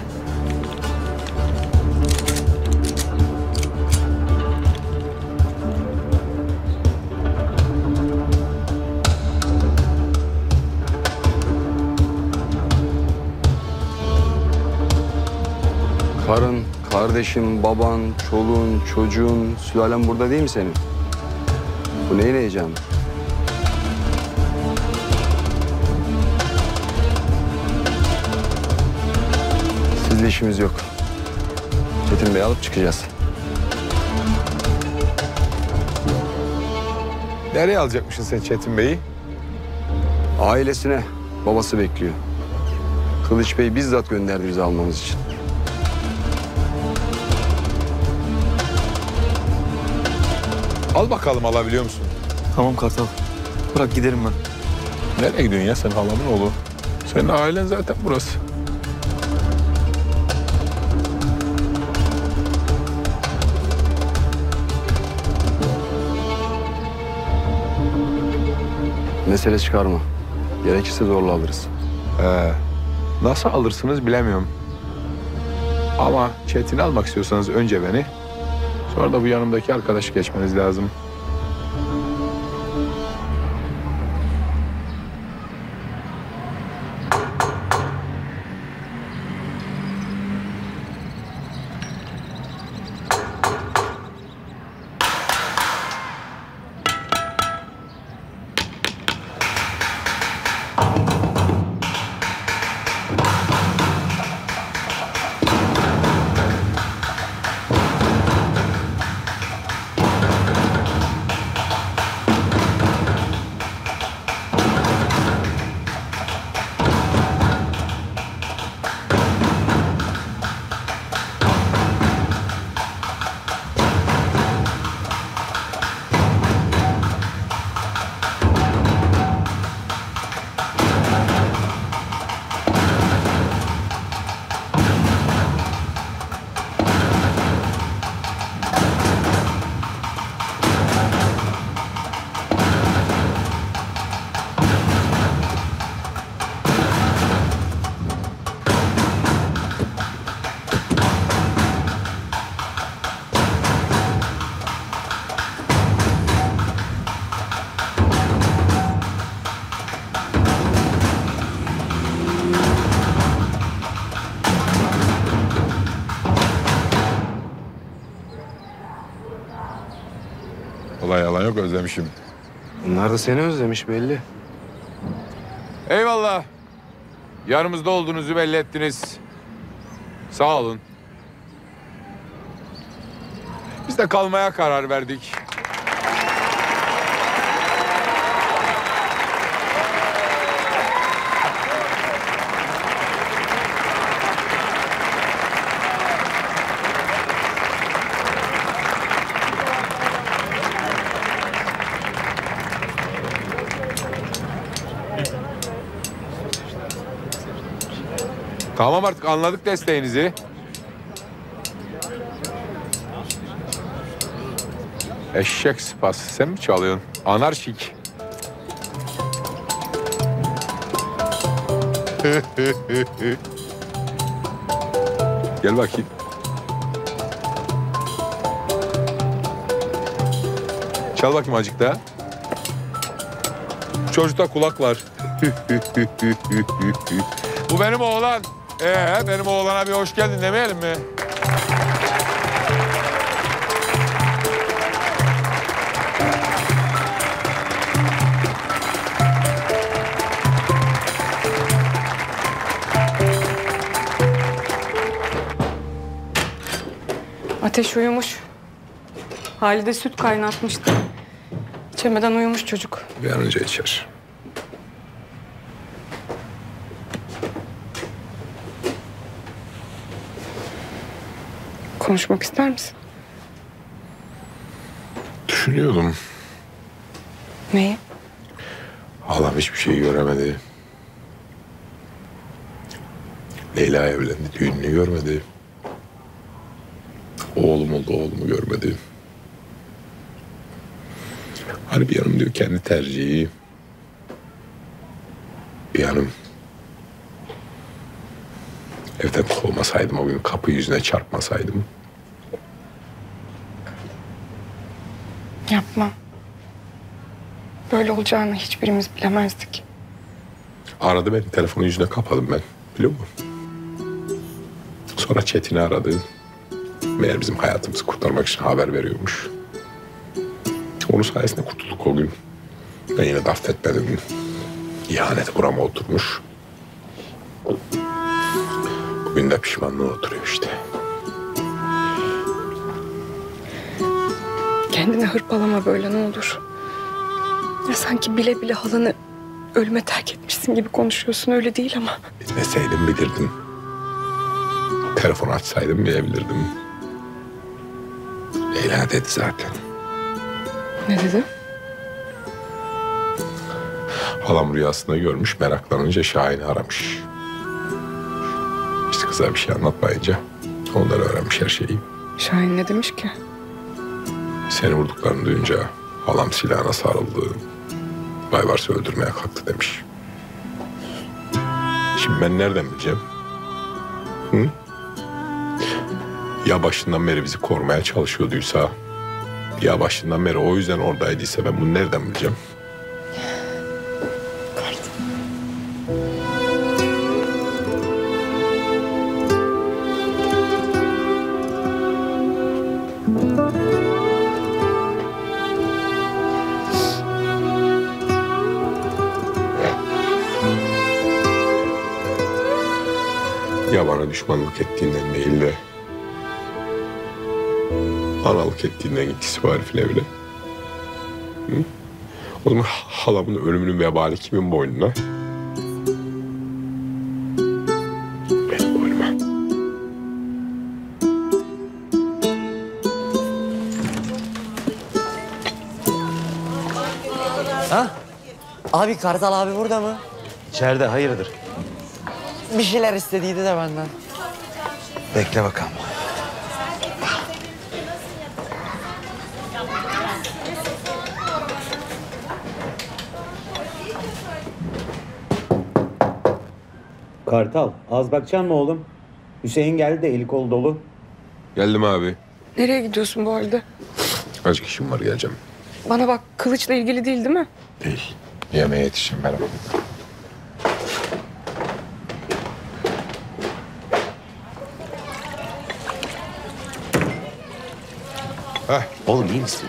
Karın, kardeşim, baban, çoluğun, çocuğun, sülalen burada değil mi senin? Bu neyle heyecan? Sizle işimiz yok. Çetin Bey'i alıp çıkacağız. Nereye alacakmışsın sen Çetin Bey'i? Ailesine. Babası bekliyor. Kılıç Bey bizzat gönderdi bizi almamız için. Al bakalım, alabiliyor musun? Tamam Kartal. Bırak giderim ben. Nereye gidiyorsun ya sen halamın oğlu? Senin ailen zaten burası. Mesele çıkarma. Gerekirse zorla alırız. Ee, nasıl alırsınız bilemiyorum. Ama Çetin'i almak istiyorsanız önce beni, sonra da bu yanımdaki arkadaşı geçmeniz lazım. Yok, özlemişim. Bunlar da seni özlemiş belli. Eyvallah. Yanımızda olduğunuzu belli ettiniz. Sağ olun. Biz de kalmaya karar verdik. Tamam, artık anladık desteğinizi. Eşek sıpası sen mi çalıyorsun? Anarşik. Gel bakayım. Çal bakayım azıcık da. Çocukta kulak var. Bu benim oğlan. Ee, benim oğlana bir hoş geldin demeyelim mi? Ateş uyumuş. Halide süt kaynatmıştı. İçemeden uyumuş çocuk. Bir an önce içer. Konuşmak ister misin? Düşünüyordum. Neyi? Halam hiçbir şey göremedi. Leyla evlendi, düğününü görmedi. Oğlum oldu, oğlumu görmedi. Hani bir yanım diyor kendi tercihi. Bir yanım evden kovmasaydım, o gün kapı yüzüne çarpmasaydım. Yapma. Böyle olacağını hiçbirimiz bilemezdik. Aradı beni, telefonu yüzüne kapadım ben, biliyor musun? Sonra Çetin'i aradı. Meğer bizim hayatımızı kurtarmak için haber veriyormuş. Onun sayesinde kurtulduk o gün. Ben yine de affetmedim. İhanet burama oturmuş. Akbinde pişmanlığı oturuyor işte. Kendini hırpalama böyle ne olur. Ya sanki bile bile halanı ölüme terk etmişsin gibi konuşuyorsun, öyle değil ama. Bilmeseydim bilirdim. Telefon açsaydım bilebilirdim. Leyla dedi zaten. Ne dedi? Halam rüyasında görmüş, meraklanınca Şahin'i aramış. Biz kıza bir şey anlatmayınca onları öğrenmiş her şeyi. Şahin ne demiş ki? Seni vurduklarını duyunca halam silahına sarıldı. Baybars'ı öldürmeye kalktı demiş. Şimdi ben nereden bileceğim? Hı? Ya başından beri bizi korumaya çalışıyorduysa, ya başından beri o yüzden oradaydıysa ben bunu nereden bileceğim? Ya bana düşmanlık ettiğinden değil de analık ettiğinden gitti siparifine bile. Hı? O zaman halamın ölümünün vebali kimin boynuna? Benim boynuma. Ha? Abi Kartal abi burada mı? İçeride, hayırdır? Bir şeyler istediydi de benden. Bekle bakalım. Kartal, az bakacaksın mı oğlum? Hüseyin geldi de eli kolu dolu. Geldim abi. Nereye gidiyorsun bu halde? Azıcık işim var, geleceğim. Bana bak, kılıçla ilgili değil değil mi? Değil. Yemeğe yetişeyim, merhaba. Heh. Oğlum iyi misin?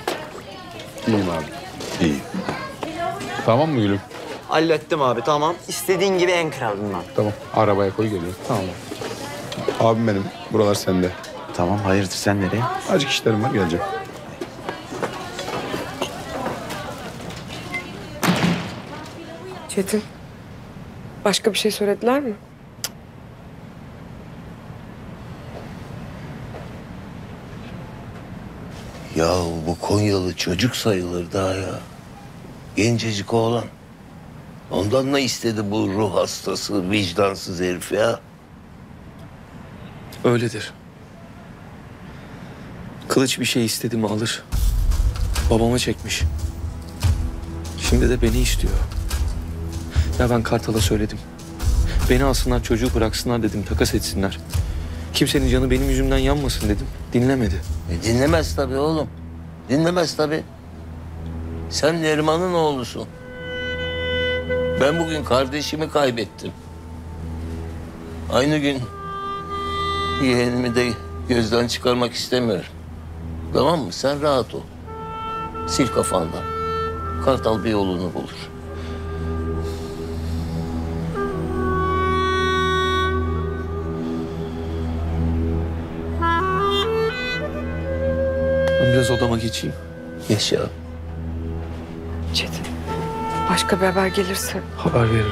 İyiyim abi. İyi. Tamam mı gülüm? Hallettim abi, tamam. İstediğin gibi en kral bundan. Tamam, arabaya koy geliyorum. Tamam. Abim benim, buralar sende. Tamam, hayırdır sen nereye? Azıcık işlerim var, geleceğim. Çetin, başka bir şey söylediler mi? Ya bu Konyalı çocuk sayılır daha ya. Gencecik oğlan. Ondan ne istedi bu ruh hastası, vicdansız herif ya? Öyledir. Kılıç bir şey istedi mi alır. Babama çekmiş. Şimdi de beni istiyor. Ya ben Kartal'a söyledim. Beni alsınlar, çocuğu bıraksınlar dedim, takas etsinler. Kimsenin canı benim yüzümden yanmasın dedim. Dinlemedi. E dinlemez tabii oğlum. Dinlemez tabii. Sen Neriman'ın oğlusun. Ben bugün kardeşimi kaybettim. Aynı gün yeğenimi de gözden çıkarmak istemiyorum. Tamam mı? Sen rahat ol. Sil kafandan. Kartal bir yolunu bulur. Biraz odama geçeyim. Geç ya. Çetin, başka bir haber gelirse... Haber veririm.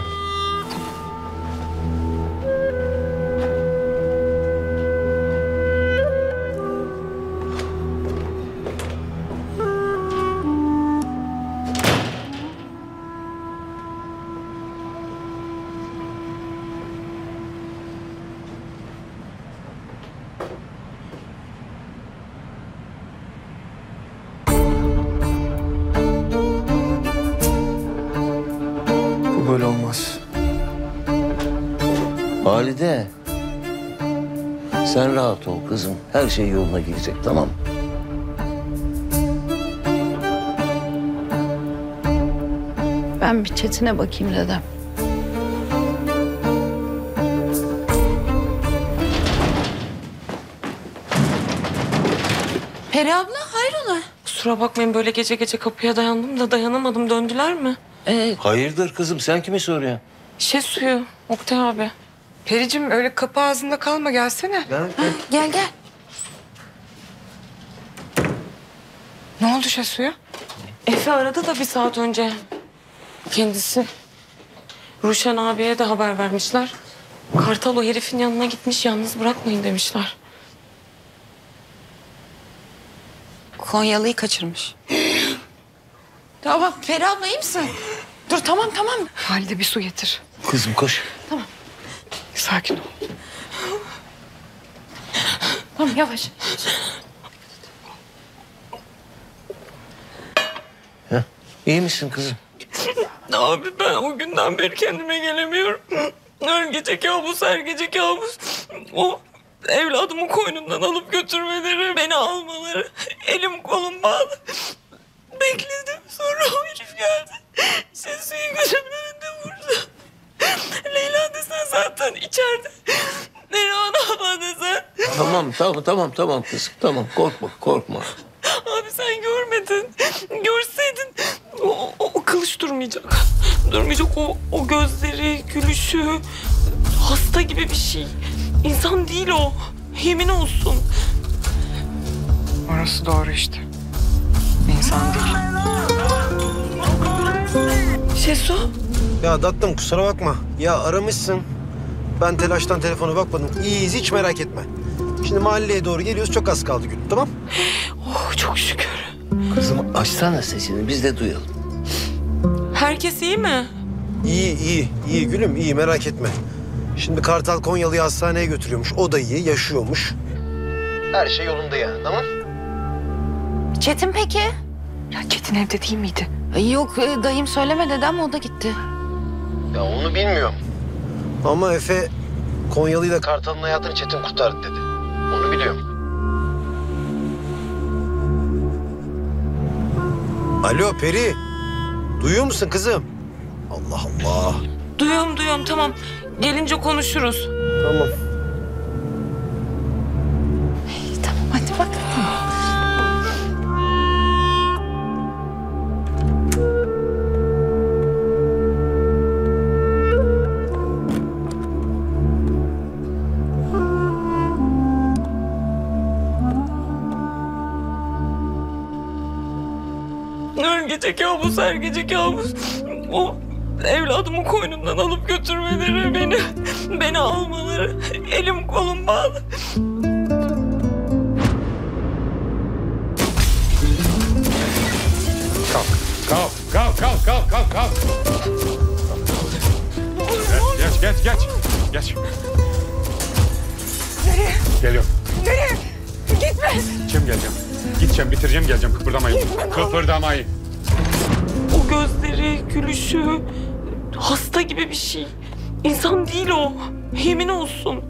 Böyle olmaz. Halide, sen rahat ol kızım. Her şey yoluna girecek, tamam mı? Ben bir Çetin'e bakayım dedem. Peri abla, hayrola? Kusura bakmayın, böyle gece gece kapıya dayandım da dayanamadım. Döndüler mi? Ee, Hayırdır kızım, sen kimi soruyorsun? Şey suyu, Oktay abi. Pericim öyle kapı ağzında kalma, gelsene. Gel gel. Ha, gel, gel. Ne oldu Şasu'ya? Efe aradı da bir saat önce kendisi. Ruşen abiye de haber vermişler. Kartal o herifin yanına gitmiş, yalnız bırakmayın demişler. Konyalı'yı kaçırmış. Tamam Feri abla, iyi misin? Dur tamam tamam. Halide bir su getir. Kızım koş. Tamam. Sakin ol. Tamam yavaş. Heh, iyi misin kızım? Abi ben o günden beri kendime gelemiyorum. Her gece kabus, her gece kabus. O evladımı koynundan alıp götürmeleri, beni almaları. Elim kolum bağlı. Bekledim, sonra o herif geldi. Şesu'yu gözümün önünde vurdu. Leyla desen zaten içeride. Leyla abla desen. Tamam, tamam, tamam, tamam kızım. Tamam, korkma, korkma. Abi sen görmedin. Görseydin o, o, o kılıç durmayacak. Durmayacak o, o gözleri, gülüşü. Hasta gibi bir şey. İnsan değil o. Yemin olsun. Orası doğru işte. İnsan değil. Şesu. Ya tatlım kusura bakma. Ya aramışsın. Ben telaştan telefona bakmadım. İyiyiz, hiç merak etme. Şimdi mahalleye doğru geliyoruz. Çok az kaldı gülüm, tamam? Oh çok şükür. Kızım açsana sesini, biz de duyalım. Herkes iyi mi? İyi, iyi. İyi gülüm, iyi. Merak etme. Şimdi Kartal Konyalı'yı hastaneye götürüyormuş. O da iyi, yaşıyormuş. Her şey yolunda ya, tamam? Çetin peki? Ya Çetin evde değil miydi? Yok, dayım söyleme dedi ama o da gitti. Ya onu bilmiyorum. Ama Efe Konyalı'yla Kartal'ın hayatını Çetin kurtardı dedi. Onu biliyorum. Alo Peri. Duyuyor musun kızım? Allah Allah. Duyuyorum, duyuyorum. Tamam. Gelince konuşuruz. Tamam. İyi, tamam. Hadi bak. Gece kabus, her gece kabus. O evladımı koynundan alıp götürmeleri, beni beni almaları. Elim kolum bağlı. Kalk, kalk, kalk, kalk, kalk, kalk, kalk. Geç, geç, geç, geç. Nereye? Geliyorum. Nereye? Gitme. Kim geleceğim? Gideceğim, bitireceğim, geleceğim. Kıpırdamayın. Gitme, kıpırdamayın. O gözleri, gülüşü, hasta gibi bir şey. İnsan değil o. Yemin olsun.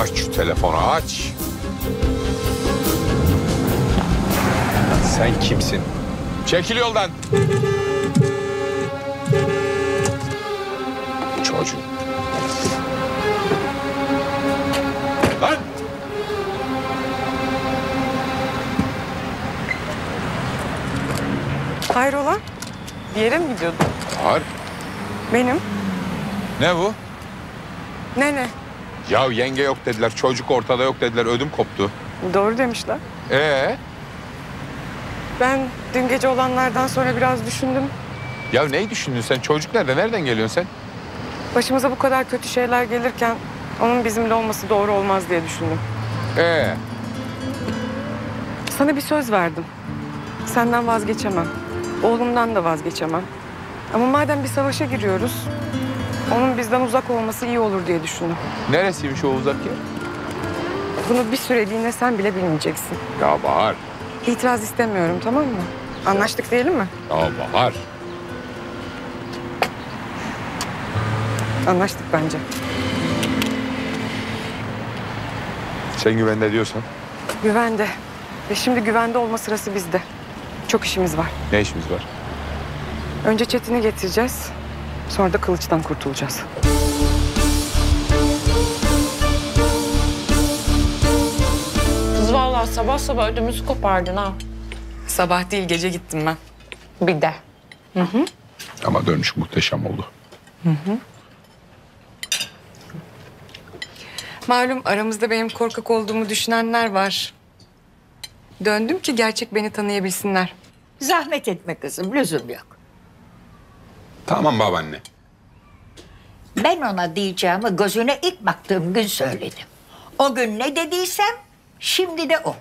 Aç şu telefonu, aç. Sen kimsin? Çekil yoldan. Çocuğum. Lan! Hayrola? Bir yere mi gidiyordun? Var. Benim. Ne bu? Ne ne? Ya yenge yok dediler, çocuk ortada yok dediler, ödüm koptu. Doğru demişler. Ee? Ben dün gece olanlardan sonra biraz düşündüm. Ya neyi düşündün sen? Çocuk nerede? Nereden geliyorsun sen? Başımıza bu kadar kötü şeyler gelirken onun bizimle olması doğru olmaz diye düşündüm. Ee? Sana bir söz verdim. Senden vazgeçemem. Oğlumdan da vazgeçemem. Ama madem bir savaşa giriyoruz, onun bizden uzak olması iyi olur diye düşündüm. Neresiymiş o uzak yer? Bunu bir süreliğine sen bile bilmeyeceksin. Ya Bahar. İtiraz istemiyorum, tamam mı? Anlaştık diyelim mi? Ya Bahar. Anlaştık bence. Sen güvende diyorsan. Güvende. Ve şimdi güvende olma sırası bizde. Çok işimiz var. Ne işimiz var? Önce Çetin'i getireceğiz. Sonra da Kılıç'tan kurtulacağız. Kız vallahi sabah sabah ödümüzü kopardın ha. Sabah değil gece gittim ben. Bir de. Hı hı. Ama dönüş muhteşem oldu. Hı hı. Malum aramızda benim korkak olduğumu düşünenler var. Döndüm ki gerçek beni tanıyabilsinler. Zahmet etme kızım, lüzum yok. Tamam babaanne. Ben ona diyeceğimi gözüne ilk baktığım gün söyledim. O gün ne dediysem şimdi de o.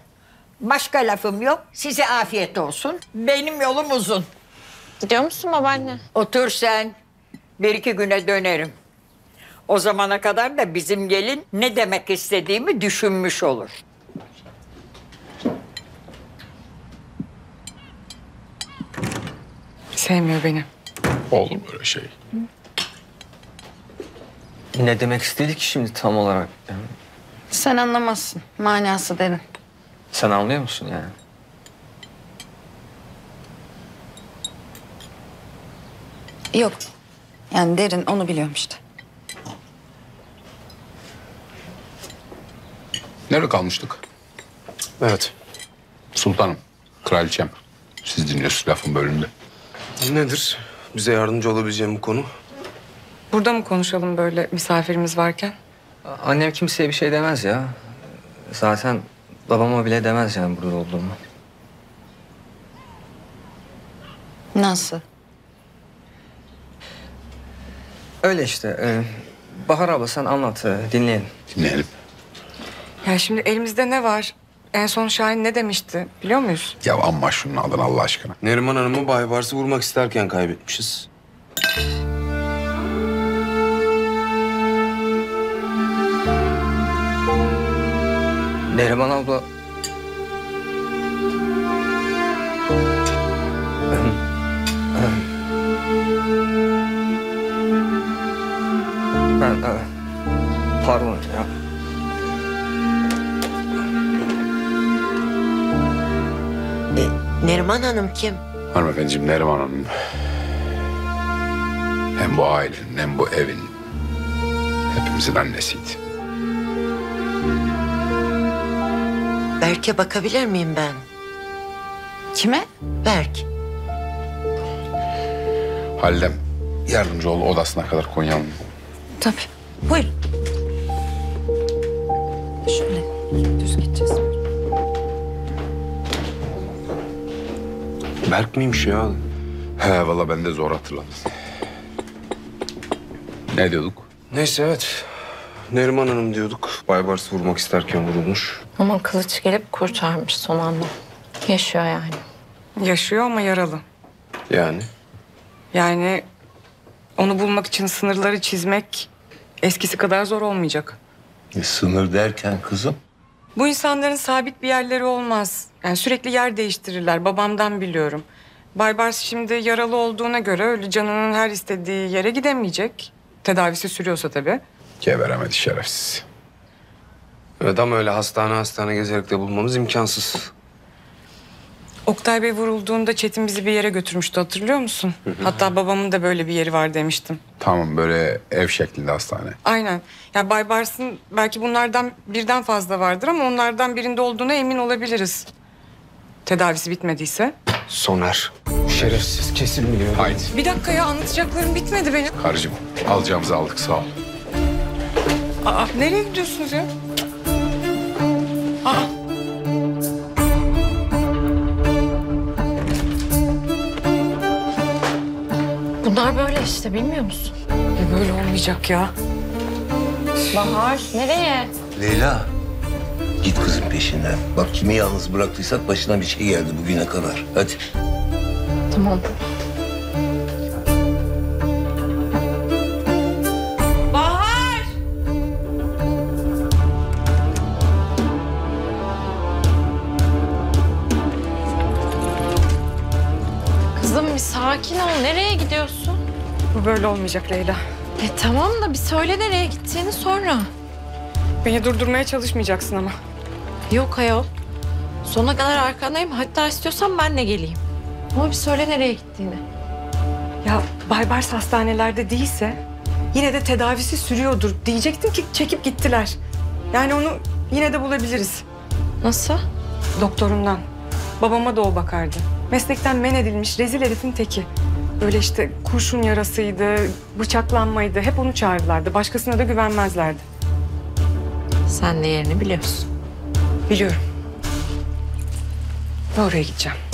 Başka lafım yok, size afiyet olsun. Benim yolum uzun. Gidiyor musun babaanne? Otur sen, bir iki güne dönerim. O zamana kadar da bizim gelin ne demek istediğimi düşünmüş olur. Sevmiyor beni. Olur böyle şey. Ne demek istedi ki şimdi tam olarak? Yani... Sen anlamazsın. Manası derin. Sen anlıyor musun yani? Yok. Yani derin onu biliyorum işte. Nerede kalmıştık? Evet. Sultanım, kraliçem. Siz dinliyorsunuz lafın bölümünde. Nedir? Bize yardımcı olabileceğim bu konu. Burada mı konuşalım böyle misafirimiz varken? Annem kimseye bir şey demez ya. Zaten babama bile demez yani burada olduğumu. Nasıl? Öyle işte. Bahar abla sen anlat, dinleyelim. Dinleyelim. Ya şimdi elimizde ne var? En son Şahin ne demişti biliyor muyuz? Ya amma şunun adını Allah aşkına. Neriman Hanım'ı Baybars'ı vurmak isterken kaybetmişiz. Neriman abla... Ben... Pardon ya. Neriman Hanım kim? Hanımefendiciğim Neriman Hanım. Hem bu ailenin hem bu evin hepimizin annesiydi. Berk'e bakabilir miyim ben? Kime? Berk. Hallem yardımcı ol odasına kadar Konya'nın. Tabii. Buyur. Şöyle düz gideceğiz. Berk miymiş ya? He valla ben de zor hatırladım. Ne diyorduk? Neyse evet. Neriman Hanım diyorduk. Baybars vurmak isterken vurulmuş. Ama kılıç gelip kurtarmış son anda. Yaşıyor yani. Yaşıyor ama yaralı. Yani? Yani onu bulmak için sınırları çizmek eskisi kadar zor olmayacak. E, sınır derken kızım? Bu insanların sabit bir yerleri olmaz. Yani sürekli yer değiştirirler. Babamdan biliyorum. Baybars şimdi yaralı olduğuna göre öyle canının her istediği yere gidemeyecek. Tedavisi sürüyorsa tabii. Geberemedi şerefsiz. Evet ama öyle hastane hastane gezerek de bulmamız imkansız. Oktay Bey vurulduğunda Çetin bizi bir yere götürmüştü hatırlıyor musun? Hı hı. Hatta babamın da böyle bir yeri var demiştim. Tamam böyle ev şeklinde hastane. Aynen. Yani Baybars'ın belki bunlardan birden fazla vardır ama onlardan birinde olduğuna emin olabiliriz. Tedavisi bitmediyse. Soner. Şerefsiz kesin biliyor. Haydi. Bir dakika ya anlatacaklarım bitmedi benim. Karıcığım alacağımızı aldık sağ ol. Aa nereye gidiyorsunuz ya? Aa. Bunlar böyle işte, bilmiyor musun? E böyle olmayacak ya. Bahar, nereye? Leyla, git kızın peşinden. Bak kimi yalnız bıraktıysak başına bir şey geldi bugüne kadar. Hadi. Tamam. Bahar! Kızım bir sakin ol. Nereye gidiyorsun? Bu böyle olmayacak Leyla. E tamam da bir söyle nereye gittiğini sonra. Beni durdurmaya çalışmayacaksın ama. Yok ayol. Sona kadar arkandayım. Hatta istiyorsan ben de geleyim. Ama bir söyle nereye gittiğini. Ya Baybars hastanelerde değilse yine de tedavisi sürüyordur. Diyecektim ki çekip gittiler. Yani onu yine de bulabiliriz. Nasıl? Doktorundan. Babama da o bakardı. Meslekten men edilmiş rezil herifin teki. Böyle işte kurşun yarasıydı, bıçaklanmaydı. Hep onu çağırdılardı. Başkasına da güvenmezlerdi. Sen de yerini biliyorsun. Biliyorum. Ve oraya gideceğim.